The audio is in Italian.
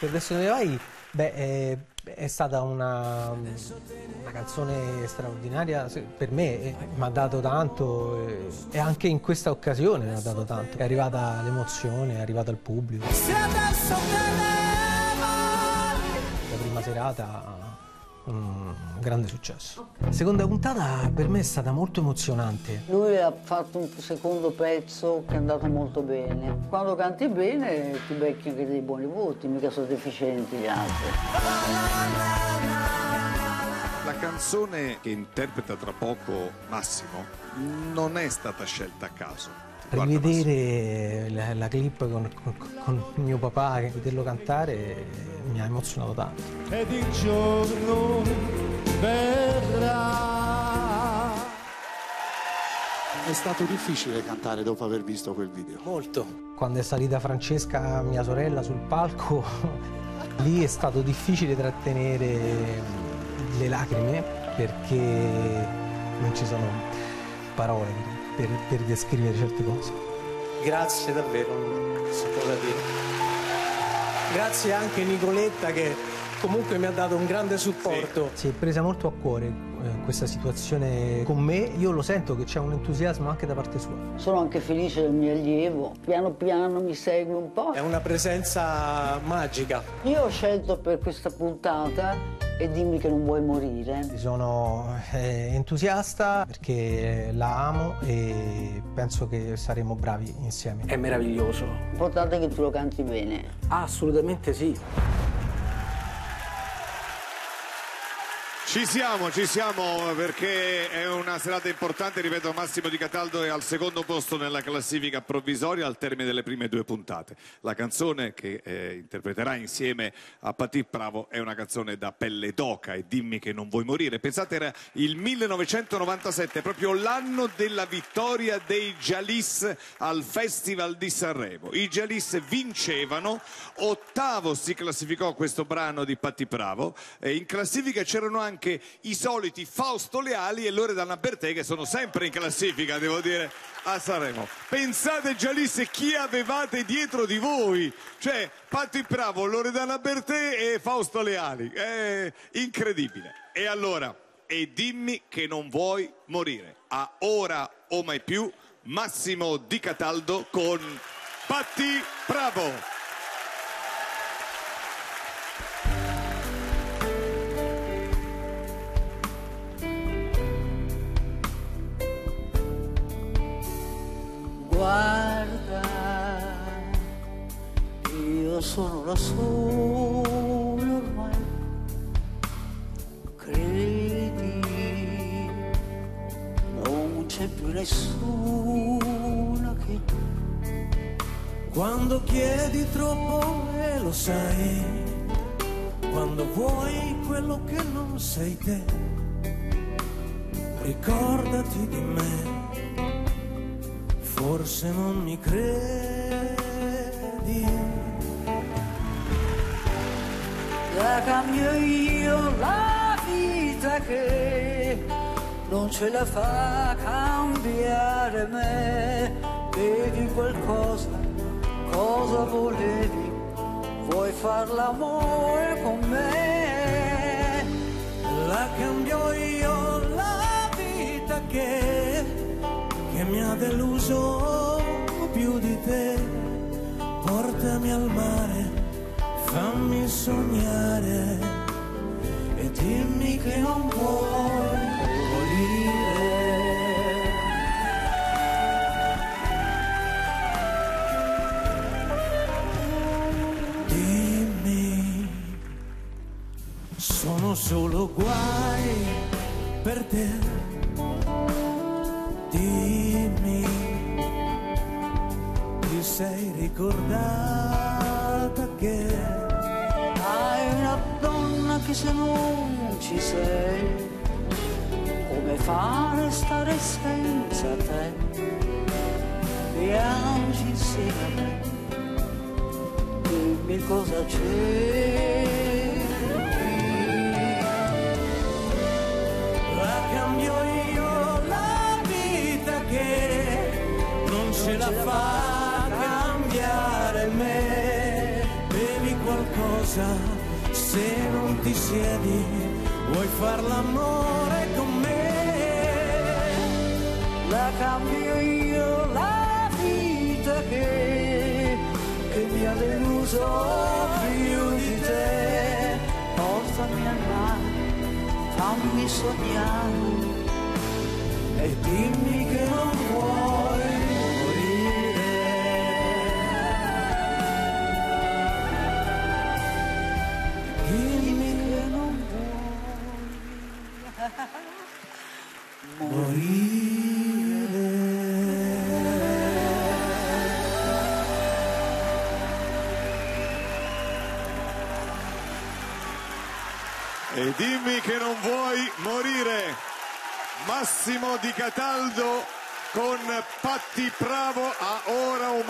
Per Versione Vai, beh, è stata una canzone straordinaria per me, mi ha dato tanto e anche in questa occasione mi ha dato tanto. È arrivata l'emozione, è arrivata il pubblico. La prima serata, un grande successo. Seconda puntata per me è stata molto emozionante. Lui ha fatto un secondo pezzo che è andato molto bene. Quando canti bene ti becchi anche dei buoni voti, mica sono deficienti gli altri. La canzone che interpreta tra poco Massimo non è stata scelta a caso. Rivedere la clip con mio papà, vederlo cantare, mi ha emozionato tanto. Ed il giorno verrà. È stato difficile cantare dopo aver visto quel video? Molto. Quando è salita Francesca, mia sorella, sul palco, lì è stato difficile trattenere le lacrime, perché non ci sono parole per descrivere certe cose. Grazie davvero, non so cosa dire. Grazie anche Nicoletta, che comunque mi ha dato un grande supporto. Sì. Si è presa molto a cuore questa situazione con me. Io lo sento che c'è un entusiasmo anche da parte sua. Sono anche felice del mio allievo, piano piano mi segue un po'. È una presenza magica. Io ho scelto per questa puntata E dimmi che non vuoi morire. Sono entusiasta perché la amo e penso che saremo bravi insieme. È meraviglioso. L'importante è che tu lo canti bene. Assolutamente sì. Ci siamo perché è una serata importante, ripeto, Massimo Di Cataldo è al secondo posto nella classifica provvisoria al termine delle prime due puntate. La canzone che interpreterà insieme a Patty Pravo è una canzone da pelle d'oca, e Dimmi che non vuoi morire. Pensate, era il 1997, proprio l'anno della vittoria dei Gialis al Festival di Sanremo. I Gialis vincevano, ottavo si classificò questo brano di Patty Pravo, e in classifica c'erano anche i soliti Fausto Leali e Loredana Bertè, che sono sempre in classifica, devo dire, a Sanremo. Pensate già lì se chi avevate dietro di voi, cioè Patty Pravo, Loredana Bertè e Fausto Leali, è incredibile. E allora, e dimmi che non vuoi morire, a Ora o mai più, Massimo Di Cataldo con Patty Pravo. Guarda, io sono da solo ormai, credi, non c'è più nessuno che... Quando chiedi troppo e lo sai, quando vuoi quello che non sei te, ricordati di me. Forse non mi credi. La cambio io la vita che non ce la fa cambiare me. Vedi qualcosa, cosa volevi? Vuoi far l'amore con me? La cambio io la vita che mi ha deluso più di te, portami al mare, fammi sognare e dimmi che non vuoi morire. Dimmi, sono solo guai per te. Dimmi, ti sei ricordata che hai una donna che se non ci sei, come fa a stare senza te? Viaggi insieme a me, dimmi cosa c'è. La cambio io la che non ce la fa cambiare me, bevi qualcosa. cosa se non ti siedi, vuoi far l'amore con me? La cambio io la vita che mi ha deluso più di te. Portami a là, fammi sognare e dimmi che non vuoi morire, dimmi che non vuoi morire. E dimmi che non vuoi morire. Massimo Di Cataldo con Patty Pravo a Ora o mai più.